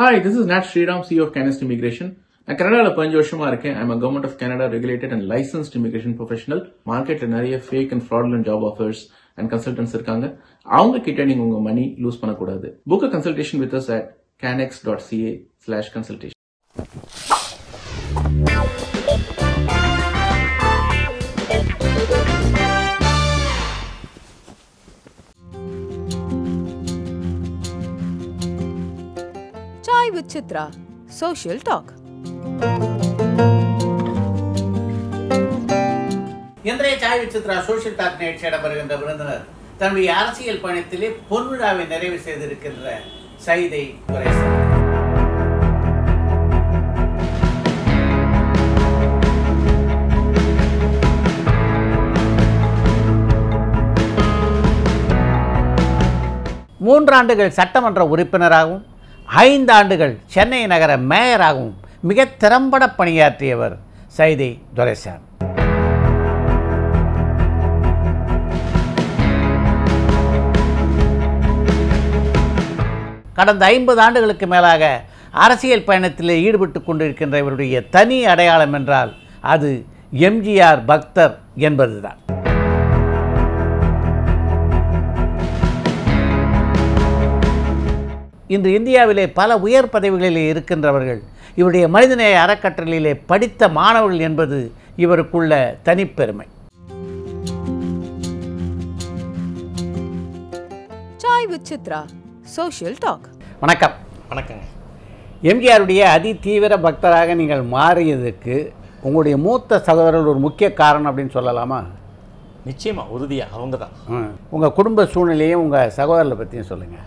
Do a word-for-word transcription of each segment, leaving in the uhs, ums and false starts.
Hi, this is Nat Sriram, C E O of Canist Immigration. I am a government of Canada regulated and licensed immigration professional. Market and fake and fraudulent job offers and consultants. You can money lose money. Book a consultation with us at canex.ca slash consultation. Chai with Chitra, social talk. இன்றைய சாய் விசித்ரா social talk night சேட வருகின்ற விருந்தினர் தன்னுடைய அரசியல் பயணத்திலே பொன்விழாவை நிறைவு செய்திருக்கின்ற சைதி துரைசாமி. மூன்றாண்டுகள் சட்டமன்ற உறுப்பினராகவும் ஐந்து ஆண்டுகள் சென்னை நகர மேயராகவும் மிக திறம்பட பணியாற்றியவர் சைதி துரைசாமி. கடந்த ஐம்பது ஆண்டுகளுக்கு மேலாக அரசியல் பயணத்தில் ஈடுபட்டு கொண்டிருக்கின்ற இவருடைய தனி அடையாளம் என்றால் அது எம் ஜி ஆர் பக்தர் என்பதுதான். இன்று இந்தியாவிலே பல உயர் பதவிகளிலே இருக்கின்றவர்கள் இவருடைய மனிதநேய அறக்கட்டளையிலே படித்த மாணவர்கள் என்பது இவருக்குள்ள தனிப்பெருமை. Sai with Chitra social talk. வணக்கம். வணக்கங்க. எம் ஜி ஆருடைய அதி தீவிர பக்தராக நீங்கள் மாறியதுக்கு உங்களுடைய மூத்த சகோதரர்கள் ஒரு முக்கிய காரணம் அப்படின்னு சொல்லலாமா? நிச்சயமாக, உறுதியாக அவங்க தான். உங்கள் குடும்ப சூழ்நிலையும் உங்கள் சகோதரர்களை பற்றியும் சொல்லுங்கள்.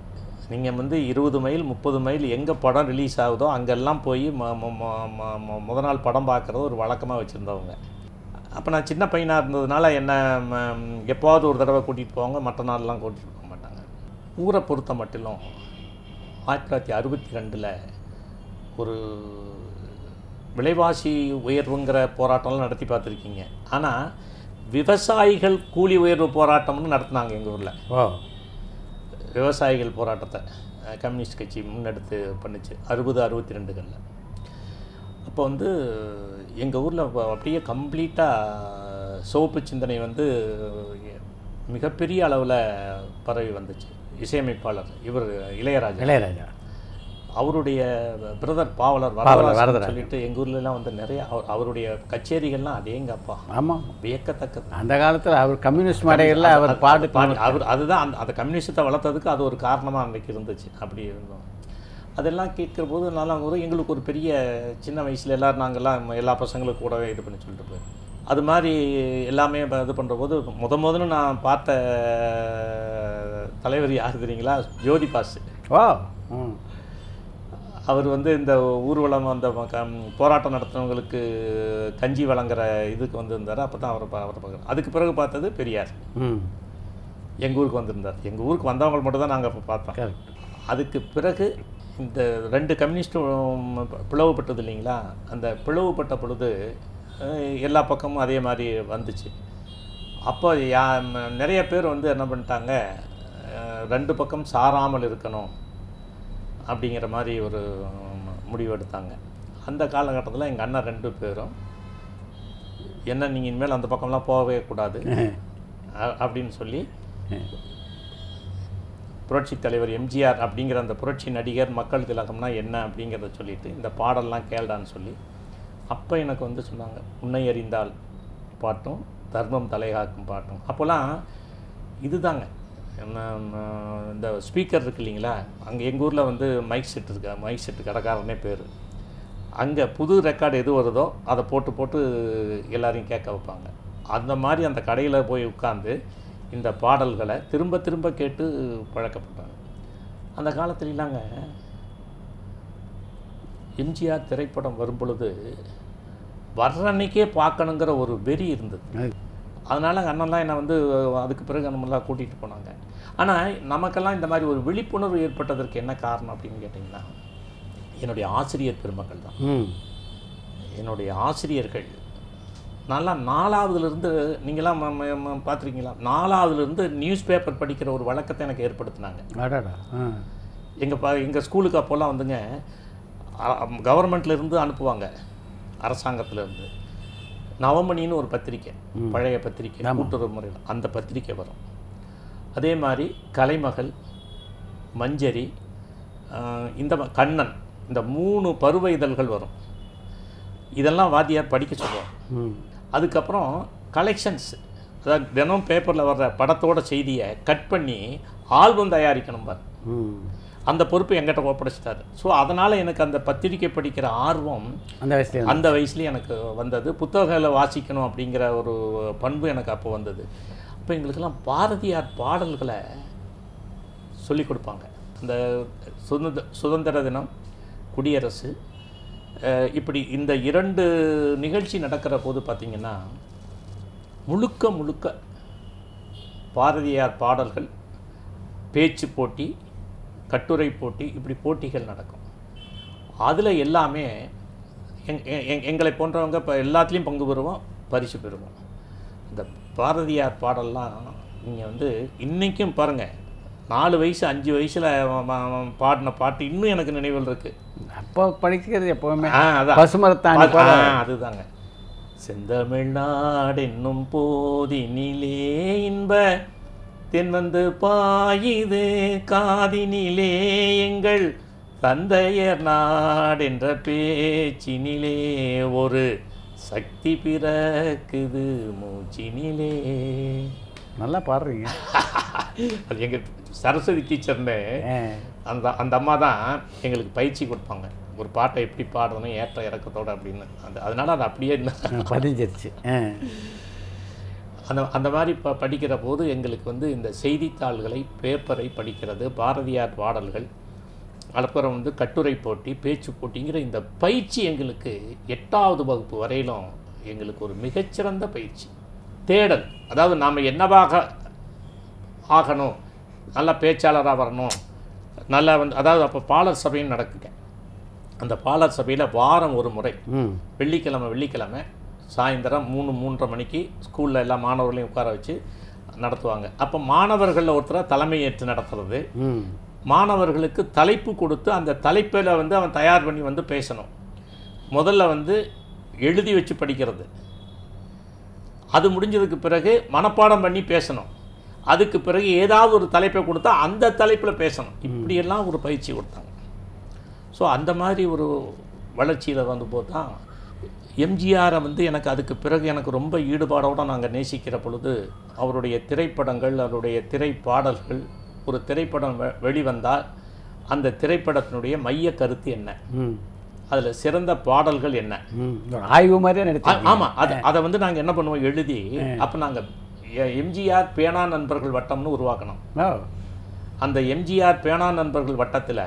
நீங்கள் வந்து இருபது மைல் முப்பது மைல் எங்கே படம் ரிலீஸ் ஆகுதோ அங்கெல்லாம் போய் முத நாள் படம் பார்க்குறது ஒரு வழக்கமாக வச்சுருந்தவங்க. அப்போ நான் சின்ன பையனாக இருந்ததுனால என்னை எப்போது ஒரு தடவை கூட்டிகிட்டு போவாங்க, மற்ற நாள்லாம் கூட்டிகிட்டு போக மாட்டாங்க. ஊரை பொறுத்த மட்டிலும் ஆயிரத்தி தொள்ளாயிரத்தி அறுபத்தி ரெண்டில் ஒரு விலைவாசி உயர்வுங்கிற போராட்டம்லாம் நடத்தி பார்த்துருக்கீங்க. ஆனால் விவசாயிகள் கூலி உயர்வு போராட்டம்னு நடத்தினாங்க எங்கள் ஊரில். விவசாயிகள் போராட்டத்தை கம்யூனிஸ்ட் கட்சி முன்னெடுத்து பண்ணிச்சு அறுபது அறுபத்தி ரெண்டுகளில். அப்போ வந்து எங்கள் ஊரில் அப்படியே கம்ப்ளீட்டாக சோப்பு சிந்தனை வந்து மிகப்பெரிய அளவில் பரவி வந்துச்சு. இசையமைப்பாளர் இவர் இளையராஜா இளையராஜா அவருடைய பிரதர் பாவலர் வரதராஜன் சொல்லிட்டு எங்கள் ஊர்லலாம் வந்து நிறைய அவருடைய கச்சேரிகள்லாம் அதேங்கப்பா. ஆமாம், வியக்கத்தக்கது. அந்த காலத்தில் அவர் கம்யூனிஸ்ட் மேடையில் அவர் பாடு பாடு அவர் அதுதான் அந்த அந்த கம்யூனிஸ்டத்தை வளர்த்ததுக்கு அது ஒரு காரணமாக அன்றைக்கு இருந்துச்சு. அப்படி இருந்தோம். அதெல்லாம் கேட்குற போது நல்லா வரும். எங்களுக்கு ஒரு பெரிய சின்ன வயசில் எல்லோரும் நாங்கள்லாம் எல்லா பசங்களும் கூடவே இது பண்ணி சொல்லிட்டு போயிருக்கோம். அது மாதிரி எல்லாமே இது பண்ணுற போது முத முதல்ல நான் பார்த்த தலைவர் யார் தெரியுங்களா? ஜோதி பாஸ். வா, ம். அவர் வந்து இந்த ஊர்வலம் அந்த போராட்டம் நடத்துகிறவங்களுக்கு கஞ்சி வழங்குற இதுக்கு வந்திருந்தார். அப்போ தான் அவரை அவரை பார்க்குறோம். அதுக்கு பிறகு பார்த்தது பெரியார். எங்கள் ஊருக்கு வந்திருந்தார். எங்கள் ஊருக்கு வந்தவங்க மட்டும் தான் நாங்கள் இப்போ பார்த்தோம். அதுக்கு பிறகு இந்த ரெண்டு கம்யூனிஸ்டும் பிளவுபட்டது இல்லைங்களா? அந்த பிளவுபட்ட பொழுது எல்லா பக்கமும் அதே மாதிரி வந்துச்சு. அப்போ யா நிறைய பேர் வந்து என்ன பண்ணிட்டாங்க, ரெண்டு பக்கம் சாராமல் இருக்கணும் அப்படிங்கிற மாதிரி ஒரு முடிவு எடுத்தாங்க. அந்த காலகட்டத்தில் எங்கள் அண்ணா ரெண்டு பேரும் என்ன நீங்கள் இனிமேல் அந்த பக்கம்லாம் போகவே கூடாது அப்படின்னு சொல்லி புரட்சி தலைவர் எம் ஜி ஆர் அப்படிங்கிற அந்த புரட்சி நடிகர் மக்கள் திலகம்னா என்ன அப்படிங்கிறத சொல்லிவிட்டு இந்த பாடல்லாம் கேள்டான்னு சொல்லி அப்போ எனக்கு வந்து சொன்னாங்க, உன்னை அறிந்தால் பாட்டும் தர்மம் தலைகாக்கும் பாட்டும். அப்போல்லாம் இது தாங்க இந்த ஸ்பீக்கர் இருக்கு இல்லைங்களா? அங்கே எங்கள் ஊரில் வந்து மைக் செட் இருக்கா, மைக் செட்டு கடைக்காரனே பேர். அங்கே புது ரெக்கார்டு எது வருதோ அதை போட்டு போட்டு எல்லாரையும் கேட்க வைப்பாங்க. அந்த மாதிரி அந்த கடையில் போய் உட்காந்து இந்த பாடல்களை திரும்ப திரும்ப கேட்டு பழக்கப்பட்டாங்க. அந்த காலத்துலாங்க எம் ஜி ஆர் திரைப்படம் வரும் பொழுது வர்றன்னைக்கே பார்க்கணுங்கிற ஒரு வெறி இருந்தது. அதனால் அண்ணன்லாம் என்னை வந்து அதுக்கு பிறகு நம்மளாம் கூட்டிகிட்டு போனாங்க. ஆனால் நமக்கெல்லாம் இந்த மாதிரி ஒரு விழிப்புணர்வு ஏற்பட்டதற்கு என்ன காரணம் அப்படின்னு கேட்டிங்கன்னா, என்னுடைய ஆசிரியர் பெருமக்கள் தான். என்னுடைய ஆசிரியர்கள் நல்லா நாலாவதுலேருந்து, நீங்களாம் பார்த்துருக்கீங்களா, நாலாவதுலேருந்து நியூஸ் பேப்பர் படிக்கிற ஒரு வழக்கத்தை எனக்கு ஏற்படுத்தினாங்க. எங்கள் ப எங்கள் ஸ்கூலுக்கு அப்போல்லாம் வந்துங்க கவர்மெண்ட்லேருந்து அனுப்புவாங்க, அரசாங்கத்திலேருந்து நவமணின்னு ஒரு பத்திரிக்கை, பழைய பத்திரிக்கை கூட்டுறவு முறையில் அந்த பத்திரிக்கை வரும். அதே மாதிரி கலைமகள், மஞ்சரி, இந்த கண்ணன், இந்த மூணு பருவ இதழ்கள் வரும். இதெல்லாம் வாத்தியார் படிக்க சொல்லுவோம். அதுக்கப்புறம் கலெக்ஷன்ஸ், அதாவது தினம் பேப்பரில் வர்ற படத்தோட செய்தியை கட் பண்ணி ஆல்பம் தயாரிக்கணும் பார், அந்த பொறுப்பு எங்கிட்ட ஒப்படைச்சிட்டாரு. ஸோ அதனால் எனக்கு அந்த பத்திரிக்கை படிக்கிற ஆர்வம் அந்த வயசுல அந்த வயசுலேயே எனக்கு வந்தது. புத்தகங்களை வாசிக்கணும் அப்படிங்கிற ஒரு பண்பு எனக்கு அப்போ வந்தது. அப்போ எங்களுக்கெல்லாம் பாரதியார் பாடல்களை சொல்லிக் கொடுப்பாங்க. அந்த சுதந்திர சுதந்திர தினம், குடியரசு, இப்படி இந்த இரண்டு நிகழ்ச்சி நடக்கிற போது பார்த்திங்கன்னா முழுக்க முழுக்க பாரதியார் பாடல்கள், பேச்சு போட்டி, கட்டுரை போட்டி, இப்படி போட்டிகள் நடக்கும். அதில் எல்லாமே எங் எங்களை போன்றவங்க இப்போ எல்லாத்துலேயும் பங்கு பெறுவோம், பரிசு பெறுவோம். இந்த பாரதியார் பாடல்லாம் நீங்கள் வந்து இன்றைக்கும் பாருங்கள், நாலு வயசு அஞ்சு வயசில் பாடின பாட்டு இன்னும் எனக்கு நினைவில் இருக்குது. அப்போ படிக்கிறது எப்போவுமே பசுமரத்தாணி அதுதாங்க. செந்தமிழ்நாடு என்னும் போதினிலே இன்ப தென் வந்து பாயுது காதினிலே, எங்கள் தந்தையர் நாடென்ற பேச்சினிலே ஒரு சக்தி பிறக்குது மூச்சினிலே. நல்லா பாடுறீங்க. அது எங்கள் சரஸ்வதி டீச்சர்னு அந்த அந்த அம்மா தான் எங்களுக்கு பயிற்சி கொடுப்பாங்க, ஒரு பாட்டை எப்படி பாடணும் ஏற்ற இறக்கத்தோடு அப்படின்னு. அந்த அதனால் அது அப்படியே பதிஞ்சிருச்சு. அந்த அந்த மாதிரி ப படிக்கிற போது எங்களுக்கு வந்து இந்த செய்தித்தாள்களை, பேப்பரை படிக்கிறது, பாரதியார் பாடல்கள், அப்புறம் வந்து கட்டுரை போட்டி, பேச்சு போட்டிங்கிற இந்த பயிற்சி எங்களுக்கு எட்டாவது வகுப்பு வரையிலும் எங்களுக்கு ஒரு மிகச்சிறந்த பயிற்சி. தேடல், அதாவது நாம் என்னவாக ஆகணும், நல்லா பேச்சாளராக வரணும், நல்லா வந்து, அதாவது அப்போ பாலர் சபையும் நடக்குங்க. அந்த பாலர் சபையில் வாரம் ஒரு முறை வெள்ளிக்கிழமை வெள்ளிக்கிழமை சாயந்தரம் மூணு மூன்றரை மணிக்கு ஸ்கூலில் எல்லா மாணவர்களையும் உட்கார வச்சு நடத்துவாங்க. அப்போ மாணவர்களில் ஒருத்தரை தலைமையேற்று நடத்துறது, மாணவர்களுக்கு தலைப்பு கொடுத்து அந்த தலைப்பில் வந்து அவன் தயார் பண்ணி வந்து பேசணும். முதல்ல வந்து எழுதி வச்சு படிக்கிறது, அது முடிஞ்சதுக்கு பிறகு மனப்பாடம் பண்ணி பேசணும், அதுக்கு பிறகு ஏதாவது ஒரு தலைப்பை கொடுத்தா அந்த தலைப்பில் பேசணும், இப்படியெல்லாம் ஒரு பயிற்சி கொடுத்தாங்க. ஸோ அந்த மாதிரி ஒரு வளர்ச்சியில் வந்து போதுதான் எம்.ஜி.ஆரை வந்து எனக்கு அதுக்கு பிறகு எனக்கு ரொம்ப ஈடுபாடோடு நாங்கள் நேசிக்கிற பொழுது அவருடைய திரைப்படங்கள், அவருடைய திரைப்பாடல்கள், ஒரு திரைப்படம் வெ வெளிவந்தால் அந்த திரைப்படத்தினுடைய மைய கருத்து என்ன, அதில் சிறந்த பாடல்கள் என்ன, ஆய்வு மாதிரி. ஆமாம், அது அதை வந்து நாங்கள் என்ன பண்ணுவோம் எழுதி. அப்போ நாங்கள் எம்.ஜி.ஆர் பேனா நண்பர்கள் வட்டம்னு உருவாக்கணும். அந்த எம்.ஜி.ஆர் பேனா நண்பர்கள் வட்டத்தில்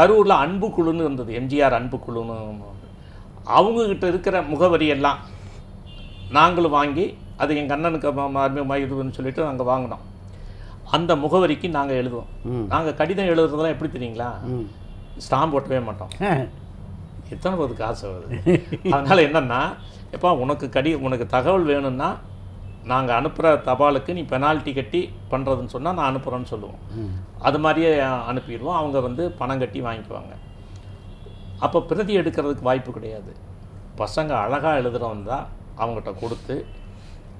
கரூரில் அன்புக்குழுன்னு இருந்தது, எம்.ஜி.ஆர் அன்புக்குழுன்னு. அவங்கக்கிட்ட இருக்கிற முகவரியெல்லாம் நாங்களும் வாங்கி அது எங்கள் அண்ணனுக்கு அருமையாக இதுன்னு சொல்லிட்டு நாங்கள் வாங்கினோம். அந்த முகவரிக்கு நாங்கள் எழுதுவோம். நாங்கள் கடிதம் எழுதுறதெல்லாம் எப்படி தெரியுங்களா, ஸ்டாம்ப் ஒட்டவே மாட்டோம். எத்தனை பேருக்கு காசு வருது. அதனால் என்னென்னா, எப்போ உனக்கு கடி உனக்கு தகவல் வேணும்னா நாங்கள் அனுப்புகிற தபாலுக்கு நீ பெனால்ட்டி கட்டி பண்ணுறதுன்னு சொன்னால் நான் அனுப்புகிறேன்னு சொல்லுவோம். அது மாதிரியே அனுப்பிடுவோம். அவங்க வந்து பணம் கட்டி வாங்கிக்குவாங்க. அப்போ பிரதி எடுக்கிறதுக்கு வாய்ப்பு கிடையாது. பசங்க அழகாக எழுதுகிறவன் தான் அவங்ககிட்ட கொடுத்து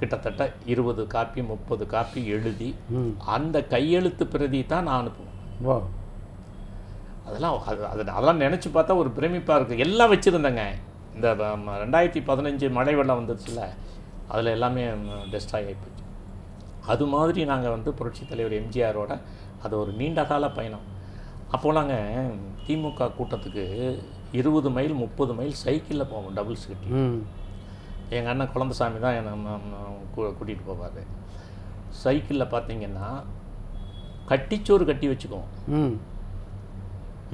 கிட்டத்தட்ட இருபது காப்பி முப்பது காப்பி எழுதி அந்த கையெழுத்து பிரதி தான் நான் அனுப்புவேன். அதெல்லாம் அது அது அதெல்லாம் நினச்சி பார்த்தா ஒரு பிரமிப்பாக இருக்குது. எல்லாம் வச்சுருந்தேங்க. இந்த ரெண்டாயிரத்தி பதினஞ்சு மழை வெள்ளம் வந்துருச்சுல, அதில் எல்லாமே டெஸ்ட்ராய் ஆகிப்போச்சு. அது மாதிரி நாங்கள் வந்து புரட்சித் தலைவர் எம்.ஜி.ஆரோட அது ஒரு நீண்ட கால பயணம். அப்போ நாங்கள் திமுக கூட்டத்துக்கு இருபது மைல் முப்பது மைல் சைக்கிளில் போவோம், டபுள்ஸ் கட்டி. எங்கள் அண்ணன் குழந்தசாமி தான் என்னை கூட்டிகிட்டு போவார். சைக்கிளில் பார்த்தீங்கன்னா கட்டிச்சோறு கட்டி வச்சுக்குவோம்.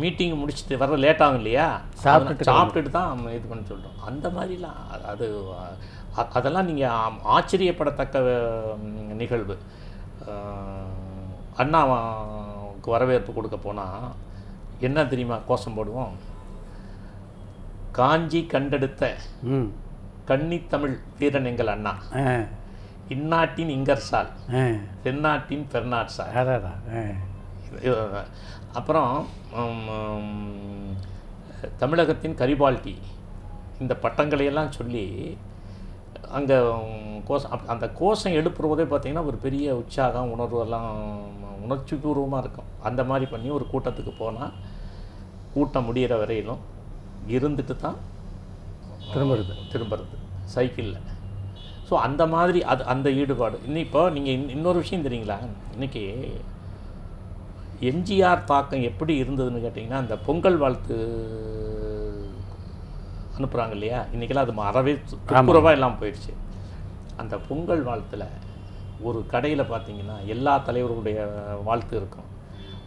மீட்டிங் முடிச்சுட்டு வர லேட் ஆகும் இல்லையா, சாப்பிட்டு சாப்பிட்டுட்டு தான் இது பண்ண சொல்கிறோம். அந்த மாதிரிலாம் அது அதெல்லாம் நீங்கள் ஆச்சரியப்படத்தக்க நிகழ்வு. அண்ணாவுக்கு வரவேற்பு கொடுக்க போனால் என்ன தெரியுமா கோஷம் போடுவோம், காஞ்சி கண்டெடுத்த கன்னித்தமிழ் வீரன் எங்கள் அண்ணா, இந்நாட்டின் இங்கர்சால் தென்னாட்டின் பெர்னாட் சால். அதான் அப்புறம் தமிழகத்தின் கரிபால்டி, இந்த பட்டங்களையெல்லாம் சொல்லி அங்கே கோஷம், அந்த கோஷம் எழுப்புறதே பார்த்திங்கன்னா ஒரு பெரிய உற்சாகம் உணர்வெல்லாம் உணர்ச்சி பூர்வமாக இருக்கும். அந்த மாதிரி பண்ணி ஒரு கூட்டத்துக்கு போனால் கூட்டம் முடிகிற வரையிலும் இருந்துட்டு தான் திரும்புறது திரும்புறது சைக்கிளில். ஸோ அந்த மாதிரி அது அந்த ஈடுபாடு. இன்னும் இப்போ நீங்கள் இன் இன்னொரு விஷயம் தெரியுங்களா, இன்றைக்கி எம் ஜி ஆர் தாக்கம் எப்படி இருந்ததுன்னு கேட்டிங்கன்னா, அந்த பொங்கல் வாழ்த்து அனுப்புகிறாங்க இல்லையா, இன்றைக்கெல்லாம் அது அறவே துப்புரவாக எல்லாம் போயிடுச்சு. அந்த பொங்கல் வாழ்த்தில் ஒரு கடையில் பார்த்திங்கன்னா எல்லா தலைவர்களுடைய வாழ்த்து இருக்கும்,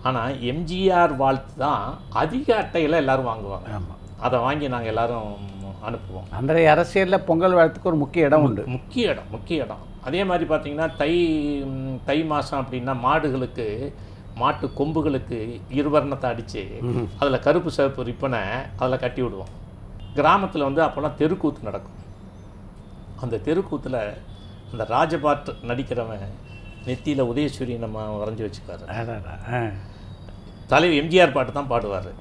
ஆனால் எம் ஜி ஆர் வாழ்த்து தான் அதிக அட்டையில் எல்லோரும் வாங்குவாங்க. ஆமாம், அதை வாங்கி நாங்கள் எல்லோரும் அனுப்புவோம். அன்றைய அரசியலில் பொங்கல் வாழ்த்துக்கு ஒரு முக்கிய இடம் உண்டு, முக்கிய இடம் முக்கிய இடம். அதே மாதிரி பார்த்திங்கன்னா தை தை மாதம் அப்படின்னா மாடுகளுக்கு மாட்டு கொம்புகளுக்கு இருவர்ணத்தை அடித்து அதில் கருப்பு சிவப்பு ரிப்பனை அதில் கட்டி விடுவோம். கிராமத்தில் வந்து அப்போல்லாம் தெருக்கூத்து நடக்கும். அந்த தெருக்கூத்தில் அந்த ராஜபாட் நடிக்கிறவன் நெத்தியில் உதயசூரி நம்ம வரைஞ்சி வச்சுக்குவார், தலைவர் எம் ஜி ஆர் பாட்டு தான் பாடுவார்,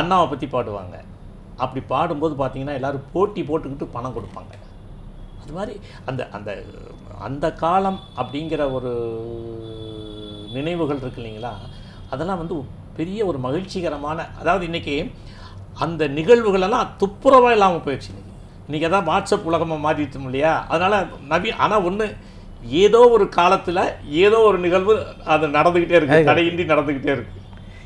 அண்ணாவை பற்றி பாடுவாங்க. அப்படி பாடும்போது பார்த்திங்கன்னா எல்லோரும் போட்டி போட்டுக்கிட்டு பணம் கொடுப்பாங்க. அது மாதிரி அந்த அந்த அந்த காலம் அப்படிங்கிற ஒரு நினைவுகள் இருக்கு இல்லைங்களா, அதெல்லாம் வந்து பெரிய ஒரு மகிழ்ச்சிகரமான, அதாவது இன்றைக்கி அந்த நிகழ்வுகளெல்லாம் துப்புரவாக இல்லாமல் போயிடுச்சு. இன்றைக்கி இன்றைக்கி அதான் வாட்ஸ்அப் உலகமாக மாறிட்டோம் இல்லையா, அதனால் நவி. ஆனால் ஒன்று, ஏதோ ஒரு காலத்தில் ஏதோ ஒரு நிகழ்வு அது நடந்துக்கிட்டே இருக்குது, தடையின்றி நடந்துக்கிட்டே இருக்குது.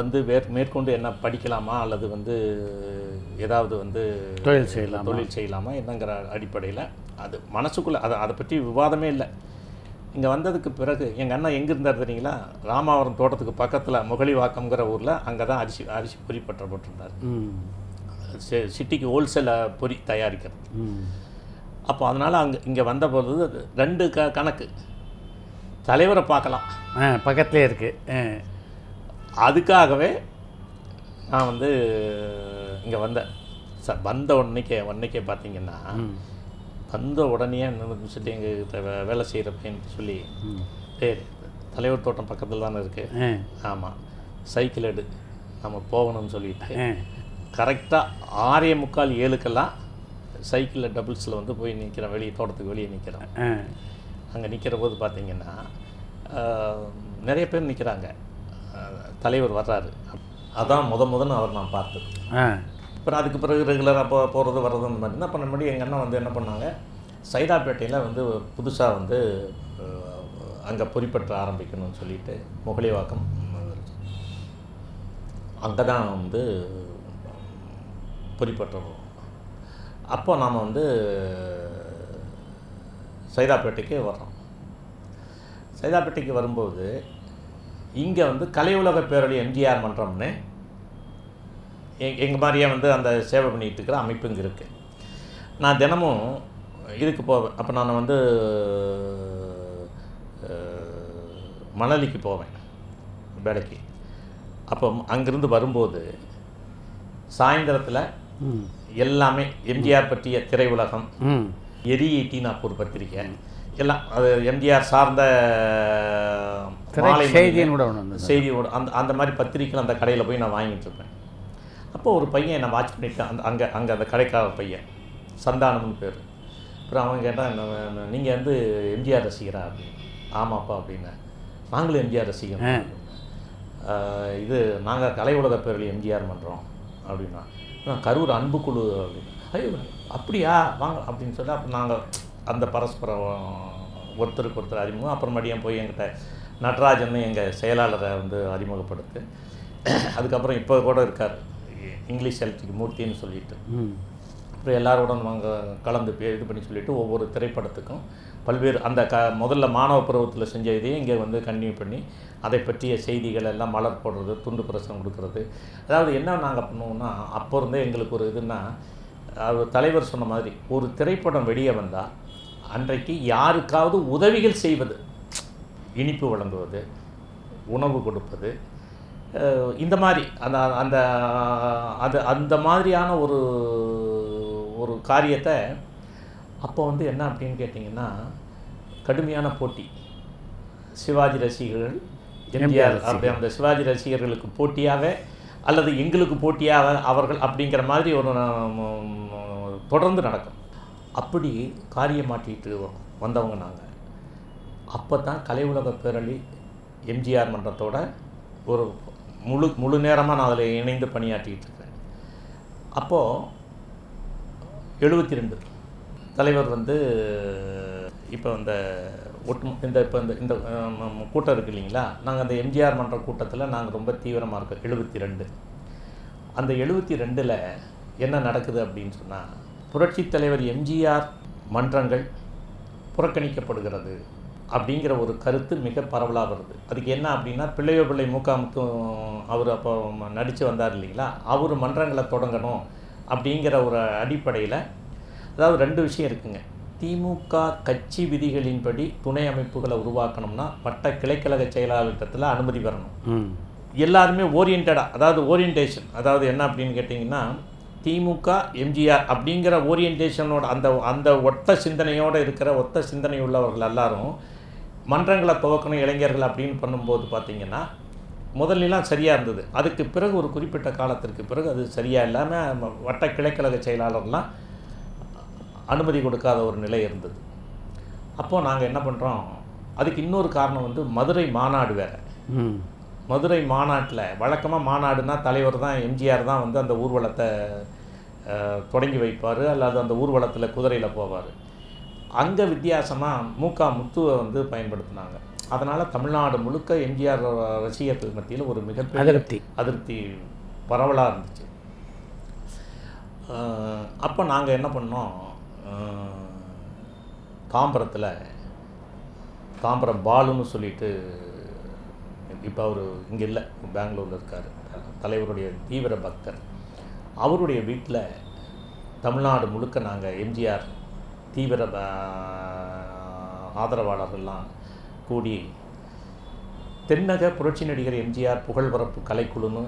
வந்து மேற்கொண்டு என்ன படிக்கலாமா அல்லது வந்து ஏதாவது வந்து தொழில் செய்யலாம் தொழில் செய்யலாமா என்னங்கிற அடிப்படையில் அது மனசுக்குள்ளே அதை அதை பற்றி விவாதமே இல்லை. இங்கே வந்ததுக்கு பிறகு எங்கள் அண்ணா எங்கே இருந்தார் தெரியுங்களா, ராமாவரம் தோட்டத்துக்கு பக்கத்தில் முகலிவாக்கம்ங்கிற ஊரில் அங்கே தான் அரிசி அரிசி பொறி பற்ற போட்டிருந்தார். சிட்டிக்கு ஹோல்சேலாக பொறி தயாரிக்கிறது. அப்போ அதனால் அங்கே இங்கே வந்த பொழுது ரெண்டு க கணக்கு தலைவரை பார்க்கலாம் பக்கத்துலேயே இருக்குது, அதுக்காகவே நான் வந்து இங்கே வந்தேன் சார். வந்த உடனேக்கே உடனேக்கே பார்த்தீங்கன்னா வந்த உடனே சொல்லிட்டு எங்கள் வேலை செய்கிறப்பன்னு சொல்லி, சரி தலைவர் தோட்டம் பக்கத்தில் தானே இருக்குது, ஆமாம் சைக்கிள் எடு நம்ம போகணும்னு சொல்லிட்டு கரெக்டாக ஆறே முக்கால் ஏழுக்கெல்லாம் சைக்கிளில் டபுள்ஸில் வந்து போய் நிற்கிறேன், வெளியே தோட்டத்துக்கு வெளியே நிற்கிறேன். அங்கே நிற்கிற போது பார்த்திங்கன்னா நிறைய பேர் நிற்கிறாங்க, தலைவர் வர்றாரு. அதான் முத முதன்னு அவர் நான் பார்த்தது. அப்புறம் அதுக்கு பிறகு ரெகுலராக போ போகிறது வர்றது அந்த மாதிரி. என்ன பண்ண முடியும், எங்கள் அண்ணன் வந்து என்ன பண்ணாங்க, சைதாப்பேட்டையில் வந்து புதுசாக வந்து அங்கே பொறிப்பற்ற ஆரம்பிக்கணும்னு சொல்லிட்டு முகலிவாக்கம் அங்கே தான் வந்து பொறிப்பற்றுவோம். அப்போ நாம் வந்து சைதாப்பேட்டைக்கு வர்றோம். சைதாப்பேட்டைக்கு வரும்போது இங்கே வந்து கலைஉலக பேரணி எம் ஜி ஆர் மன்றம்னு எங்கள் மாதிரியே வந்து அந்த சேவை பண்ணிகிட்டு இருக்கிற அமைப்பு இங்கே இருக்குது. நான் தினமும் இதுக்கு போவேன். அப்போ நான் வந்து மணலிக்கு போவேன் வேலைக்கு. அப்போ அங்கேருந்து வரும்போது சாயந்தரத்தில் எல்லாமே எம் ஜி ஆர் பற்றிய திரையுலகம், எரி ஈட்டி நாப்பூர் பத்திரிக்கை எல்லாம், அது எம் ஜி ஆர் சார்ந்த செய்தியோட செய்தியோட அந்த அந்த மாதிரி பத்திரிக்கைகள் அந்த கடையில் போய் நான் வாங்கிட்டுருப்பேன். அப்போது ஒரு பையன் நான் வாட்ச் பண்ணிவிட்டேன், அந்த அங்கே அங்கே அந்த கடைக்கார பையன் சந்தானம்னு பேர். அப்புறம் அவன் கேட்டால், நீங்கள் வந்து எம் ஜி ஆர் ரசிகரா அப்படின்னு. ஆமாப்பா அப்படின்னா, நாங்களும் எம் ஜி ஆர் ரசிகர். இது நாங்கள் கலைஉலக பேரணி எம்.ஜி.ஆர் பண்ணுறோம் அப்படின்னா, நான் கரூர் அன்புக்குழு அப்படின்னு, ஐயோ அப்படியா வாங்க அப்படின்னு சொல்லி, அப்போ நாங்கள் அந்த பரஸ்பரம் ஒருத்தருக்கு ஒருத்தர் அறிமுகம். அப்புறமேட்டு போய் என்கிட்ட நடராஜன்னு எங்கள் செயலாளரை வந்து அறிமுகப்படுத்து. அதுக்கப்புறம் இப்போ கூட இருக்கார் இங்கிலீஷ் எழுத்துக்கு மூர்த்தின்னு சொல்லிட்டு. அப்புறம் எல்லாரோட நாங்கள் கலந்து இது பண்ணி சொல்லிவிட்டு ஒவ்வொரு திரைப்படத்துக்கும் பல்வேறு அந்த க முதல்ல மாணவ பருவத்தில் செஞ்ச இதையும் இங்கே வந்து கன்டினியூ பண்ணி அதை பற்றிய செய்திகள் எல்லாம் மலர் போடுறது, துண்டு பிரசனம் கொடுக்கறது. அதாவது என்ன நாங்கள் பண்ணுவோம்னா, அப்போ இருந்தே எங்களுக்கு ஒரு இதுன்னா, அவர் தலைவர் சொன்ன மாதிரி ஒரு திரைப்படம் வெளியே வந்தால் அன்றைக்கு யாருக்காவது உதவிகள் செய்வது, இனிப்பு வழங்குவது, உணவு கொடுப்பது, இந்த மாதிரி அந்த அந்த அது அந்த மாதிரியான ஒரு ஒரு காரியத்தை. அப்போ வந்து என்ன அப்படின்னு கேட்டிங்கன்னா, கடுமையான போட்டி. சிவாஜி ரசிகர்கள் எம்ஜிஆர் அப்படி அந்த சிவாஜி ரசிகர்களுக்கு போட்டியாகவே அல்லது எங்களுக்கு போட்டியாக அவர்கள் அப்படிங்கிற மாதிரி ஒரு தொடர்ந்து நடக்கும். அப்படி காரியமாட்டிகிட்டு வந்தவங்க நாங்கள். அப்போ தான் கலைஉலக பேரணி எம்ஜிஆர் மன்றத்தோட ஒரு முழு முழு நேரமாக நான் அதில் இணைந்து பணியாற்றிக்கிட்டு இருக்கிறேன். அப்போது எழுபத்தி ரெண்டு தலைவர் வந்து இப்போ இந்த ஒட்டு இந்த இப்போ இந்த இந்த கூட்டம் இருக்குது இல்லைங்களா, நாங்கள் அந்த எம்ஜிஆர் மன்ற கூட்டத்தில் நாங்கள் ரொம்ப தீவிரமாக இருக்கோம். எழுபத்தி ரெண்டு அந்த எழுபத்தி ரெண்டில் என்ன நடக்குது அப்படின்னு சொன்னால், புரட்சித் தலைவர் எம்ஜிஆர் மன்றங்கள் புறக்கணிக்கப்படுகிறது அப்படிங்கிற ஒரு கருத்து மிக பரவலாக வருது. அதுக்கு என்ன அப்படின்னா, பிள்ளையோ பிள்ளை மூக்காமுத்து அவர் அப்போ நடித்து வந்தார் இல்லைங்களா, அவர் மன்றங்களை தொடங்கணும் அப்படிங்கிற ஒரு அடிப்படையில். அதாவது ரெண்டு விஷயம் இருக்குங்க. திமுக கட்சி விதிகளின்படி துணை அமைப்புகளை உருவாக்கணும்னா வட்ட கிளைக்கழக செயலாளர்கிட்டத்தில் அனுமதி பெறணும். எல்லாருமே ஓரியன்டாக, அதாவது ஓரியன்டேஷன், அதாவது என்ன அப்படின்னு கேட்டிங்கன்னா, திமுக எம்ஜிஆர் அப்படிங்கிற ஓரியன்டேஷனோட அந்த அந்த ஒத்த சிந்தனையோடு இருக்கிற ஒத்த சிந்தனை உள்ளவர்கள் எல்லாரும் மன்றங்களை துவக்கணும் இளைஞர்கள் அப்படின்னு பண்ணும்போது பார்த்திங்கன்னா, முதல்லாம் சரியாக இருந்தது. அதுக்கு பிறகு ஒரு குறிப்பிட்ட காலத்திற்கு பிறகு அது சரியாக இல்லாமல் வட்ட கிளைக்கழக செயலாளர்லாம் அனுமதி கொடுக்காத ஒரு நிலை இருந்தது. அப்போது நாங்கள் என்ன பண்ணுறோம், அதுக்கு இன்னொரு காரணம் வந்து மதுரை மாநாடு வேறு. மதுரை மாநாட்டில் வழக்கமாக மாநாடுனா தலைவர் தான் எம்ஜிஆர் தான் வந்து அந்த ஊர்வலத்தை தொடங்கி வைப்பார் அல்லது அந்த ஊர்வலத்தில் குதிரையில் போவார். அங்கே வித்தியாசமாக மூக்கா முத்துவை வந்து பயன்படுத்தினாங்க. அதனால் தமிழ்நாடு முழுக்க எம்ஜிஆர் ரசிகர்கள் மத்தியில் ஒரு மிகப்பெரிய அதிருப்தி அதிருப்தி பரவலாக இருந்துச்சு. அப்போ நாங்கள் என்ன பண்ணோம், தாம்பரத்தில் தாம்பரம் பாலுன்னு சொல்லிட்டு இப்போ அவர் இங்கே இல்லை, பெங்களூரில் இருக்கார், தலைவருடைய தீவிர பக்தர். அவருடைய வீட்டில் தமிழ்நாடு முழுக்க நாங்கள் எம்ஜிஆர் தீவிர ஆதரவாளர்கள்லாம் கூடி தென்னக புரட்சி நடிகர் எம்ஜிஆர் புகழ்பரப்பு கலைக்குழுன்னு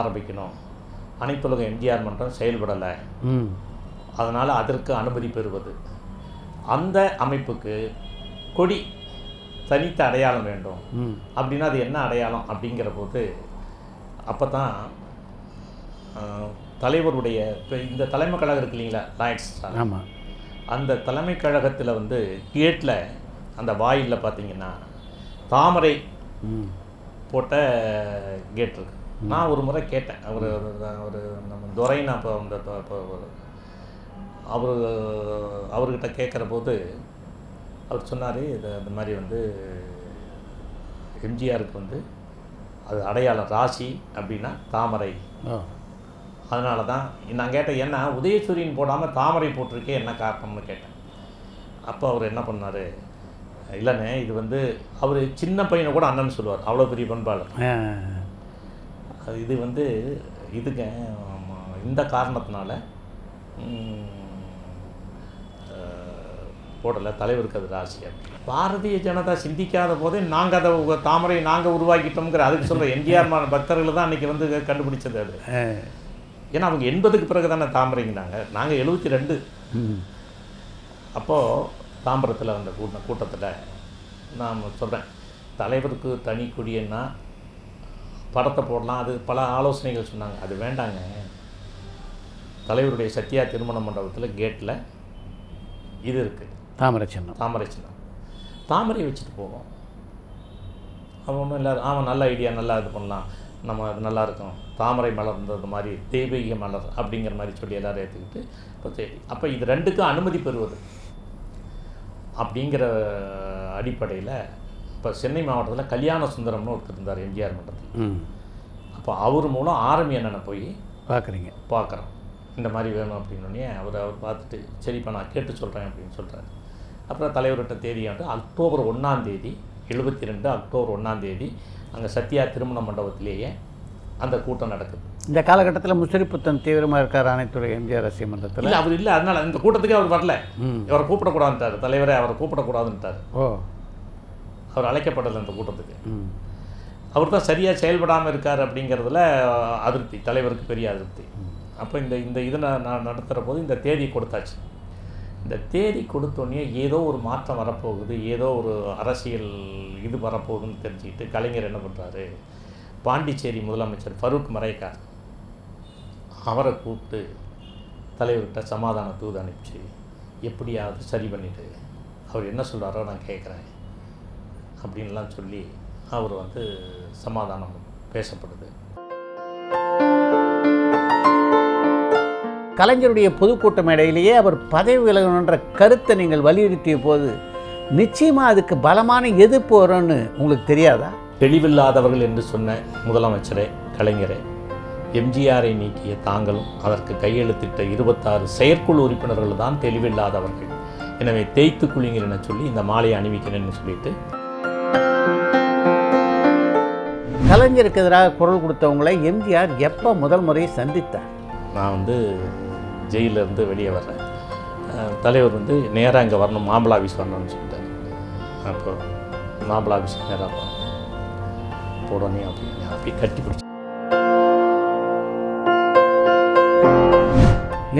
ஆரம்பிக்கணும், அனைத்துலக எம்ஜிஆர் மன்றம் செயல்படலை, அதனால் அதற்கு அனுமதி பெறுவது, அந்த அமைப்புக்கு கொடி தனித்த அடையாளம் வேண்டும் அப்படின்னா அது என்ன அடையாளம் அப்படிங்கிற போது, அப்போ தான் தலைவருடைய இப்போ இந்த தலைமை கழகம் இருக்கு இல்லைங்களா, லாய்ட்ஸ், ஆமாம், அந்த தலைமை கழகத்தில் வந்து கேட்டில் அந்த வாயிலில் பார்த்தீங்கன்னா தாமரை போட்ட கேட் இருக்கு. நான் ஒரு முறை கேட்டேன், அவர் ஒரு நம்ம துரைன்னு அப்போ அந்த அவர் அவர்கிட்ட கேட்குற போது அவர் சொன்னார், இது அந்த மாதிரி வந்து எம்ஜிஆருக்கு வந்து அது அடையாளம் ராசி அப்படின்னா தாமரை, அதனால தான் நான் கேட்டேன் என்ன உதயசூரியன் போடாமல் தாமரை போட்டிருக்கே என்ன காரணம்னு கேட்டேன். அப்போ அவர் என்ன பண்ணார், இல்லைண்ணே இது வந்து அவர் சின்ன பையனை கூட அண்ணன்னு சொல்லுவார், அவ்வளோ பெரிய பண்பாளர், இது வந்து இதுங்க இந்த காரணத்தினால போடலை, தலைவருக்கு அது ராசி அப்படின்னு. பாரதிய ஜனதா சிந்திக்காத போதே நாங்கள் அதை தாமரை நாங்கள் உருவாக்கிட்டோம்ங்கிற அதுக்கு சொல்கிற எம்ஜிஆர் பக்தர்கள் தான் அன்றைக்கி வந்து கண்டுபிடிச்சது அது. ஏன்னா அவங்க எண்பதுக்கு பிறகு தானே தாமரைங்கிறாங்க, நாங்கள் எழுபத்தி ரெண்டு. அப்போது தாம்பரத்தில் அந்த கூட்ட கூட்டத்தில் நான் சொல்கிறேன், தலைவருக்கு தனி கொடியன்னா படத்தை போடலாம், அது பல ஆலோசனைகள் சொன்னாங்க, அது வேண்டாங்க, தலைவருடைய சத்யா திருமண மண்டபத்தில் கேட்டில் இது இருக்குது தாமரை சின்னம், தாமரை சின்னம், தாமரை வச்சுட்டு போவோம், அவன் ஒன்றும் இல்லை, அவன் நல்ல ஐடியா நல்லா இது பண்ணலாம், நம்ம நல்லா இருக்கும், தாமரை மலர்ந்தது மாதிரி தெய்வீக மலர் அப்படிங்கிற மாதிரி சொல்லி எல்லோரும் ஏற்றுக்கிட்டு இப்போ தேடி அப்போ இது ரெண்டுக்கும் அனுமதி பெறுவது அப்படிங்கிற அடிப்படையில் இப்போ சென்னை மாவட்டத்தில் கல்யாண சுந்தரம்னு ஒருத்தர் இருந்தார் எம் ஜி ஆர் மன்றத்தில். அப்போ அவர் மூலம் ஆர்மி என்னென்ன போய் பார்க்குறீங்க பார்க்குறோம் இந்த மாதிரி வேணும் அப்படின்னோடனே அவர் அவர் பார்த்துட்டு சரிப்பா நான் கேட்டு சொல்கிறேன் அப்படின்னு சொல்கிறாரு. அப்புறம் தலைவர்கிட்ட தேதியாண்டு அக்டோபர் ஒன்றாம் தேதி எழுபத்தி ரெண்டு அக்டோபர் ஒன்றாம் தேதி அங்கே சத்யா திருமண மண்டபத்திலேயே அந்த கூட்டம் நடக்குது. இந்த காலகட்டத்தில் முஷரிப்புத்தன் தீவிரமாக இருக்கார் அனைத்துறை எம் ஜி ஆர் ரசிக மன்றத்தில். இல்லை அவர் இல்லை, அதனால் இந்த கூட்டத்துக்கு அவர் வரல, அவரை கூப்பிடக்கூடாதுட்டார் தலைவரை, அவரை கூப்பிடக்கூடாதுன்ட்டார். ஓ, அவர் அழைக்கப்படலை அந்த கூட்டத்துக்கு. அவர் தான் சரியாக செயல்படாமல் இருக்கார் அப்படிங்கிறதுல அதிருப்தி, தலைவருக்கு பெரிய அதிருப்தி. அப்போ இந்த இந்த இதை நான் நடத்துகிற போது இந்த தேதி கொடுத்தாச்சு. இந்த தேதி கொடுத்தோடனே ஏதோ ஒரு மாற்றம் வரப்போகுது, ஏதோ ஒரு அரசியல் இது வரப்போகுதுன்னு தெரிஞ்சுக்கிட்டு கலைஞர் என்ன பண்ணுறாரு, பாண்டிச்சேரி முதலமைச்சர் ஃபாருக் மரைக்கர் அவரை கூப்பிட்டு தலைவர்கிட்ட சமாதான தூது அனுப்பிச்சு எப்படியாவது சரி பண்ணிவிட்டு அவர் என்ன சொல்கிறாரோ நான் கேட்குறேன் அப்படின்லாம் சொல்லி அவர் வந்து சமாதானம் பேசப்படுது. கலைஞருடைய பொதுக்கூட்ட மேடையிலேயே அவர் பதவி விலகணுன்ற கருத்தை நீங்கள் வலியுறுத்திய போது நிச்சயமாக அதுக்கு பலமான எதிர்ப்பு வரும்னு உங்களுக்கு தெரியாதா? தெளிவில்லாதவர்கள் என்று சொன்ன முதலமைச்சரே கலைஞரே, எம் ஜி ஆரை நீக்கிய தாங்களும் அதற்கு கையெழுத்திட்ட இருபத்தாறு செயற்குழு உறுப்பினர்கள் தான் தெளிவில்லாதவர்கள். எனவே தேய்த்து குளிங்கள் என சொல்லி இந்த மாலையை அணிவிக்கிறேன்னு சொல்லிட்டு கலைஞருக்கு எதிராக குரல் கொடுத்தவங்களை எம் ஜி ஆர் எப்போ முதல் முறையை சந்தித்தார்? நான் வந்து ஜெயிலிருந்து வெளியே வர்றேன், தலைவர் வந்து நேராக இங்கே வரணும் மாம்பழ ஆஃபீஸ் வரணும்னு சொல்லிட்டார். அப்போ மாம்பழ ஆஃபீஸ் நேராக போகணும் போடணும் அப்படின்னு அப்படி கட்டி பிடிச்சி.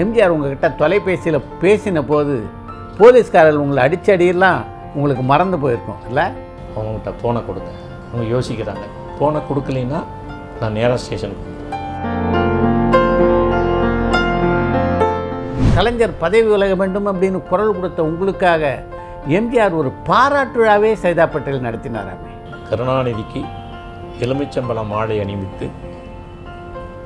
எம் ஜி ஆர் உங்ககிட்ட தொலைபேசியில் பேசின போது போலீஸ்காரர்கள் உங்களை அடிச்சடியெல்லாம் உங்களுக்கு மறந்து போயிருக்கோம் இல்லை? அவங்ககிட்ட ஃபோனை கொடுங்க, அவங்க யோசிக்கிறாங்க, ஃபோனை கொடுக்கலைன்னா நான் நேராக ஸ்டேஷனுக்கு போகிறேன். கலைஞர் பதவி விலக வேண்டும் அப்படின்னு குரல் கொடுத்த உங்களுக்காக எம் ஜி ஆர் ஒரு பாராட்டு விழாவே சைதாப்பேட்டையில் நடத்தினாராமே. கருணாநிதிக்கு எலுமிச்சம்பழம் மாலை அணிவித்து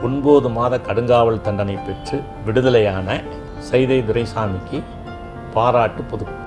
ஒன்பது மாத கடுங்காவல் தண்டனை பெற்று விடுதலையான சைதி துரைசாமிக்கு பாராட்டு பொது